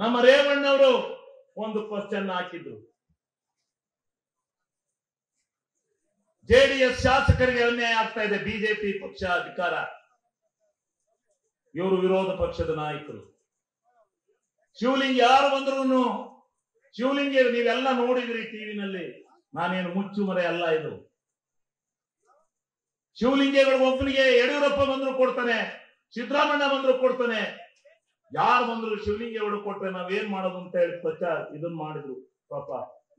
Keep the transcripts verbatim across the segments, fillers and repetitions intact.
ನಮ್ಮ ರೇವಣ್ಣವರು ಒಂದು ಕ್ವಶನ್ ಹಾಕಿದ್ರು. ಜೆಡಿಎಸ್ ಶಾಸಕರಿಗೆ ಅನ್ಯಾಯ ಆಗ್ತಾ ಇದೆ, ಬಿಜೆಪಿ ಪಕ್ಷ ಅಧಿಕಾರ, ಇವರು ವಿರೋಧ ಪಕ್ಷದ ನಾಯಕರು. ಶಿವಲಿಂಗ್ ಯಾರು ಬಂದ್ರು, ಶಿವಲಿಂಗ್ ನೀವೆಲ್ಲ ನೋಡಿದ್ರಿ ಟಿವಿನಲ್ಲಿ, ನಾನೇನು ಮುಚ್ಚು ಮರೆ ಅಲ್ಲ ಇದು. ಶಿವಲಿಂಗೇಗೌಡ ಒಬ್ಬನಿಗೆ ಯಡಿಯೂರಪ್ಪ ಬಂದ್ರು ಕೊಡ್ತಾನೆ, ಸಿದ್ದರಾಮಣ್ಣ ಬಂದ್ರು ಕೊಡ್ತಾನೆ, ಯಾರು ಬಂದ್ರು ಶಿವಲಿಂಗೇಗೌಡ ಕೊಟ್ರೆ ನಾವೇನ್ ಮಾಡೋದು ಅಂತ ಹೇಳಿ ಪಕ್ಷ ಇದನ್ ಮಾಡಿದ್ರು. ಪಾಪ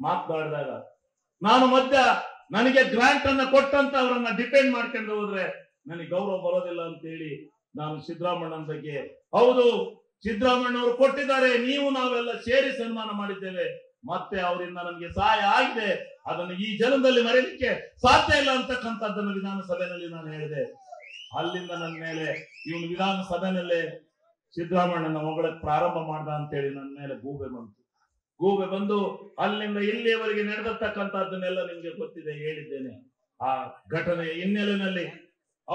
ಮಾತನಾಡಿದಾಗ ನಾನು ಮಧ್ಯ ನನಗೆ ಗ್ರಾಂಟ್ ಅನ್ನ ಕೊಟ್ಟಂತ ಅವರನ್ನ ಡಿಪೆಂಡ್ ಮಾಡ್ಕೊಂಡು ಹೋದ್ರೆ ನನಗೆ ಗೌರವ ಬರೋದಿಲ್ಲ ಅಂತ ಹೇಳಿ ನಾನು ಸಿದ್ದರಾಮಣ್ಣನ ಬಗ್ಗೆ, ಹೌದು ಸಿದ್ದರಾಮಣ್ಣ ಅವರು ಕೊಟ್ಟಿದ್ದಾರೆ, ನೀವು ನಾವೆಲ್ಲ ಸೇರಿ ಸನ್ಮಾನ ಮಾಡಿದ್ದೇವೆ, ಮತ್ತೆ ಅವರಿಂದ ನಮ್ಗೆ ಸಹಾಯ ಆಗಿದೆ, ಅದನ್ನು ಈ ಜನದಲ್ಲಿ ಮರೆಯಲಿಕ್ಕೆ ಸಾಧ್ಯ ಇಲ್ಲ ಅಂತಕ್ಕಂಥದ್ದನ್ನು ವಿಧಾನಸಭೆಯಲ್ಲಿ ನಾನು ಹೇಳಿದೆ. ಅಲ್ಲಿಂದ ನನ್ನ ಮೇಲೆ ಇವನು ವಿಧಾನಸಭೆಯಲ್ಲೇ ಸಿದ್ದರಾಮಣ್ಣನ ಹೊಗಳಕ್ಕೆ ಪ್ರಾರಂಭ ಮಾಡ್ದ ಅಂತೇಳಿ ನನ್ನ ಮೇಲೆ ಗೂಬೆ ಬಂತು. ಗೂಬೆ ಬಂದು ಅಲ್ಲಿಂದ ಇಲ್ಲಿಯವರೆಗೆ ನಡೆದಿರ್ತಕ್ಕಂಥದ್ದನ್ನೆಲ್ಲ ನಿಮ್ಗೆ ಗೊತ್ತಿದೆ, ಹೇಳಿದ್ದೇನೆ. ಆ ಘಟನೆ ಹಿನ್ನೆಲೆಯಲ್ಲಿ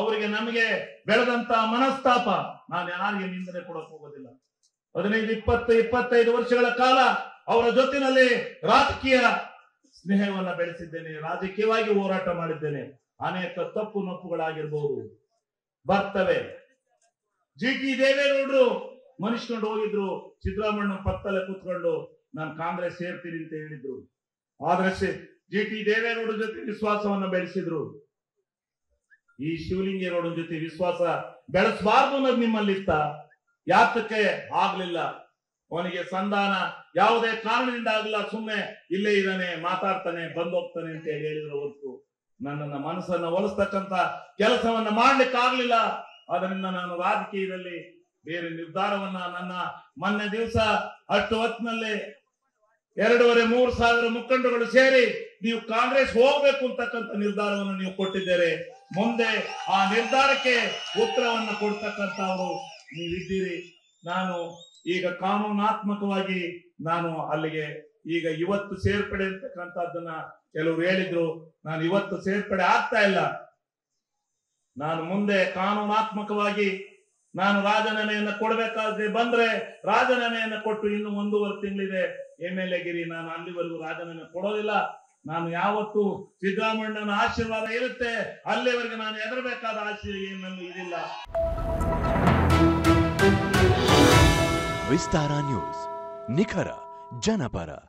ಅವರಿಗೆ ನಮಗೆ ಬೆಳೆದಂತ ಮನಸ್ತಾಪ, ನಾನು ಯಾರಿಗೆ ನಿಂದನೆ ಕೊಡಕ್ ಹೋಗೋದಿಲ್ಲ. ಹದಿನೈದು ಇಪ್ಪತ್ತು ಇಪ್ಪತ್ತೈದು ವರ್ಷಗಳ ಕಾಲ ಅವರ ಜೊತೆನಲ್ಲಿ ರಾಜಕೀಯ ಸ್ನೇಹವನ್ನ ಬೆಳೆಸಿದ್ದೇನೆ, ರಾಜಕೀಯವಾಗಿ ಹೋರಾಟ ಮಾಡಿದ್ದೇನೆ. ಅನೇಕ ತಪ್ಪು ನಪ್ಪುಗಳಾಗಿರ್ಬಹುದು, ಬರ್ತವೆ. ಜಿ ಟಿ ದೇವೇಗೌಡರು ಮನುಷ್ಕೊಂಡು ಹೋಗಿದ್ರು, ಸಿದ್ದರಾಮಣ್ಣ ಪಕ್ಕದಲ್ಲೇ ಕೂತ್ಕೊಂಡು ನಾನು ಕಾಂಗ್ರೆಸ್ ಸೇರ್ತೀನಿ ಅಂತ ಹೇಳಿದ್ರು. ಆದ್ರೆ ಜಿ ಟಿ ದೇವೇಗೌಡರ ಜೊತೆ ವಿಶ್ವಾಸವನ್ನ ಬೆಳೆಸಿದ್ರು. ಈ ಶಿವಲಿಂಗೇಗೌಡರ ಜೊತೆ ವಿಶ್ವಾಸ ಬೆಳೆಸಬಾರ್ದು ಅನ್ನೋದು ನಿಮ್ಮಲ್ಲಿತ್ತ, ಯಾತಕ್ಕೆ ಆಗ್ಲಿಲ್ಲ? ಅವನಿಗೆ ಸಂಧಾನ ಯಾವುದೇ ಕಾರಣದಿಂದ ಆಗಲ್ಲ, ಸುಮ್ಮನೆ ಇಲ್ಲೇ ಇದ್ದಾನೆ, ಮಾತಾಡ್ತಾನೆ, ಬಂದ್ ಹೋಗ್ತಾನೆ ಅಂತ ಹೇಳಿ ಹೇಳಿದ್ರು ಹೊರತು ನನ್ನನ್ನ ಮನಸ್ಸನ್ನ ಒಲಿಸ್ತಕ್ಕಂತ ಕೆಲಸವನ್ನ ಮಾಡ್ಲಿಕ್ಕೆ ಆಗ್ಲಿಲ್ಲ. ಅದರಿಂದ ನಾನು ರಾಜಕೀಯದಲ್ಲಿ ಬೇರೆ ನಿರ್ಧಾರವನ್ನ, ನನ್ನ ಮೊನ್ನೆ ದಿವಸ ಅಷ್ಟು ಹೊತ್ತಿನಲ್ಲಿ ಎರಡೂವರೆ ಮೂರು ಸಾವಿರ ಮುಖಂಡಗಳು ಸೇರಿ ನೀವು ಕಾಂಗ್ರೆಸ್ ಹೋಗ್ಬೇಕು ಅಂತಕ್ಕಂಥ ನಿರ್ಧಾರವನ್ನು ನೀವು ಕೊಟ್ಟಿದ್ದೇನೆ. ಮುಂದೆ ಆ ನಿರ್ಧಾರಕ್ಕೆ ಉತ್ತರವನ್ನು ಕೊಡ್ತಕ್ಕಂಥ ಅವರು ನೀವಿದ್ದೀರಿ. ನಾನು ಈಗ ಕಾನೂನಾತ್ಮಕವಾಗಿ ನಾನು ಅಲ್ಲಿಗೆ ಈಗ ಇವತ್ತು ಸೇರ್ಪಡೆ ಅಂತಕ್ಕಂಥದ್ದನ್ನ ಕೆಲವರು ಹೇಳಿದ್ರು, ನಾನು ಇವತ್ತು ಸೇರ್ಪಡೆ ಆಗ್ತಾ ಇಲ್ಲ. ನಾನು ಮುಂದೆ ಕಾನೂನಾತ್ಮಕವಾಗಿ ನಾನು ರಾಜೀನಾಮೆಯನ್ನ ಕೊಡ್ಬೇಕಾದ್ರೆ ಬಂದ್ರೆ ರಾಜೀನಾಮೆಯನ್ನ ಕೊಟ್ಟು ಇನ್ನು ಒಂದೂವರೆ ತಿಂಗಳಿದೆ ಎಮ್ ಎಲ್ ಎ ಗಿರಿ, ನಾನು ಅಲ್ಲಿವರೆಗೂ ರಾಜೀನಾಮೆ ಕೊಡೋದಿಲ್ಲ. ನಾನು ಯಾವತ್ತು ಸಿದ್ದರಾಮಣ್ಣನ ಆಶೀರ್ವಾದ ಇರುತ್ತೆ, ಅಲ್ಲಿವರೆಗೆ ನಾನು ಹೆದರಬೇಕಾದ ಆಶಯ ಏನು ಇದಿಲ್ಲ. ವಿಸ್ತಾರ ನ್ಯೂಸ್, ನಿಖರ ಜನಪರ.